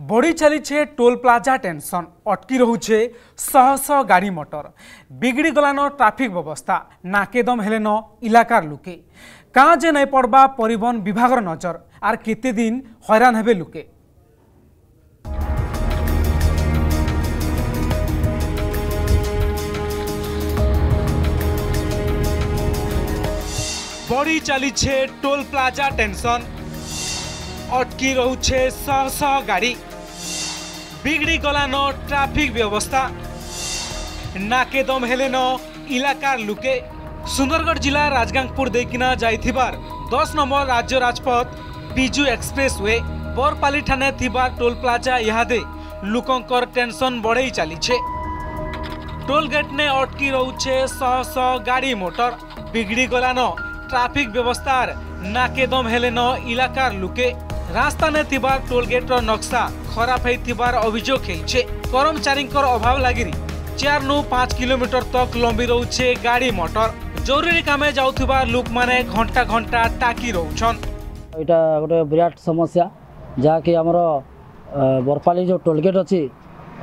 बढ़ी चली छे टोल प्लाजा टेंशन, अटकी रहुछे शह शह गाड़ी मोटर, बिगड़ी गलान ट्राफिक व्यवस्था, नाके दम हेलेन इलाकार लुके कहाँ जे नहीं पड़वा परिवहन विभाग नजर। आर केते दिन हैरान हेबे लुके। बढ़ी चली छे टोल प्लाजा टेंशन, अटकी रहुछे शह शह गाड़ी, बिगड़ी गलान ट्राफिक व्यवस्था, नाके दम हेलेन इलाकार लुके। सुंदरगढ़ जिला राजगांगपुर देकिना जाइथिबार 10 नंबर राज्य राजपथ बीजू एक्सप्रेस वे बरपाली थाने थिबार टोल प्लाजा इहादे लोकंकर टेंशन बढ़ई चलीछे। टोल गेट ने अटकी रहुछे शह शह गाड़ी मोटर, बिगड़ी गलान ट्राफिक व्यवस्थार नाके दम हेलेन इलाकार लुके। रास्ता ने थिबार टोलगेट रो नक्शा खराब होइथिबार अभियोग हेइछे। कर्मचारींकर अभाव लागिरी 4 नु 5 किलोमीटर तक लंबी रहुछे गाड़ी मोटर। जरूरी कामे जाउथिबार लोक माने घंटा घंटा टाकी रहउछन। एटा गोटे विराट समस्या जाकि हमर बरपाली जो टोलगेट अछि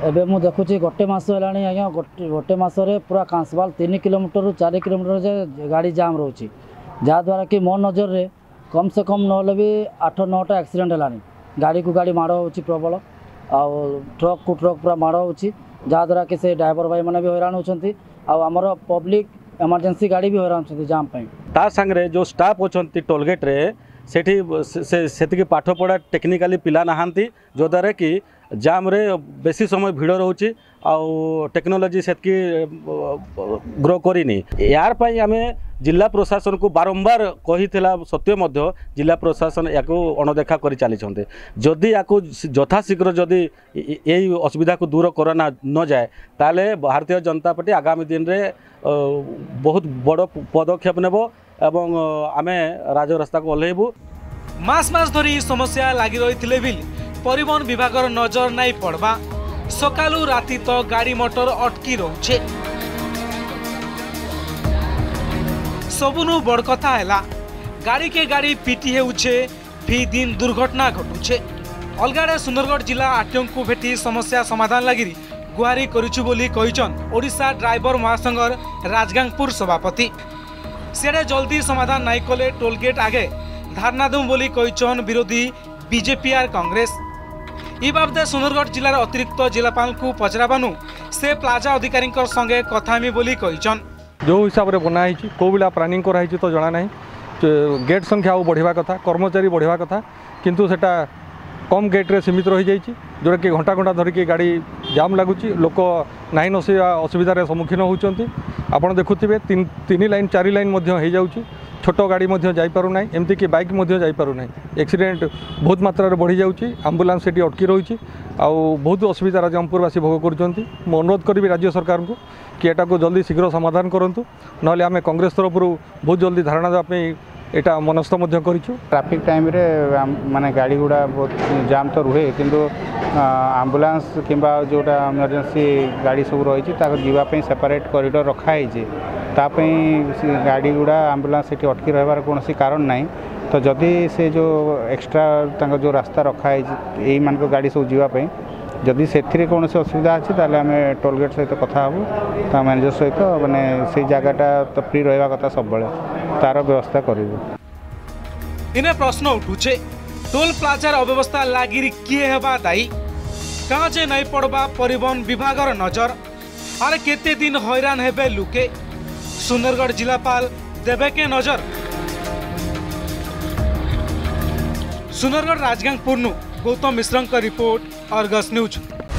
एबे मु देखुछि गोटे मास हेलाणी आज्ञा गोटे मास रे पूरा कांसवाल 3 किलोमीटर रु 4 किलोमीटर जे गाड़ी जाम रहुछि, जा द्वारा कि मो नजर रे कम से कम नौले भी 8-9टा एक्सीडेंट है। गाड़ी को गाड़ी माड़ हो प्रबल, आउ ट्रक को ट्रक पूरा माड़ हो, जहाद्वारा कि से ड्राइवर भाई मैंने भी हैरान होती, आमर पब्लिक एमरजेंसी गाड़ी भी हैरान होती जाम पाई। ता संगे जो स्टाफ अच्छा टोलगेट रे से पाठ पढ़ा टेक्निकाली पिला नहांती, जो द्वारा कि जाम रे बेसी समय भिड़ रोचे। आउ टेक्नोलोजी से ग्रो करनी, यार पाई आमे जिला प्रशासन को बारंबार कही सत्वे मध्य जिला प्रशासन या अणदेखा कर चली। जदि या यथाशीघ्र जदि यही असुविधा को दूर करना न जाए ताले भारतीय जनता पार्टी आगामी दिन रे बहुत बड़ पदक्षेप नेब एवं आमे राज रास्ता को ओल्हेबू। मास मास धरी समस्या लगी रही बिल परिवहन विभाग नजर नहीं पड़वा। सकालू राति तो गाड़ी मोटर अटकी रोचे। सबुनु बड़ कथा है गाड़ी के गाड़ी पीटी होउछे, फी दिन दुर्घटना घटुछे। अलगाड़े सुंदरगढ़ जिला आरटीओ को भेटी समस्या समाधान लगी गुहारि करिछु बोली कहिछन ओडिशा ड्राइवर महासंघर राजगांगपुर सभापति। सेडे जल्दी समाधान नाई कले टोलगेट आगे धारणा दम बोली कहिछन विरोधी बीजेपी आर कांग्रेस। इ बाबदे सुंदरगढ़ जिलार अतिरिक्त जिलापाल को पचराबानु से प्लाजा अधिकारी संगे कथामी बोली कहिछन। जो हिसाब से बनाई कौ बेला प्लानिंग कराई तो जना ना, गेट संख्या आउ बढ़ा कथा, कर्मचारी बढ़ा कथा, किंतु सेटा कम गेट रे सीमित रही जाइए, जोटा कि घंटा घंटा धरिकी गाड़ी जाम लगुच, लोक नाइन असुविधार सम्मुखीन होती। आपड़ देखुए 3 लाइन 4 लाइन हो छोट गाड़ी जापारना, एमती कि बैक जापारना, एक्सीडेंट बहुत मात्रा बढ़ी जाऊँगी, आम्बुलांस से अटकी रही, बहुत असुविधा राजगांवपुरवासी भोग करुँच। मु अनुरोध करी राज्य सरकार को कि एटा को जल्दी शीघ्र समाधान करूँ, ना आम कांग्रेस तरफ बहुत जल्दी धारणा देवाई एटा मनस्थ करूँ। ट्राफिक टाइम रे माने गाड़ी गुड़ा बहुत जाम तो रुहे, किंतु आम्बुलांस किंबा जोटा इमरजेंसी गाड़ी सब रही सेपरेट कॉरिडोर रखाई, तापई गाड़ी गुड़ा आम्बुलांस ये अटकी रहार कौन कारण ना। तो जदि से जो एक्सट्रा तंग जो रास्ता रखाई यही मान गाड़ी सब जावाई, जदि से कौन असुविधा अच्छी आम टोलगेट सहित कथा हूँ, मैनेजर सहित मैंने से जगहटा तो फ्री रहा कथा सब तार व्यवस्था करूँ। इन्हें प्रश्न उठुचे टोल प्लाजार अव्यवस्था लगिरी किए हेबा दायी, कहाँ जे नहीं पड़वा परिवहन विभाग नजर। आर केते दिन हैरान हेबे लुके। सुंदरगढ़ जिलापाल देवे के नजर। सुंदरगढ़ राजगांगपुर नु गौतम मिश्रंक रिपोर्ट, अर्गस न्यूज।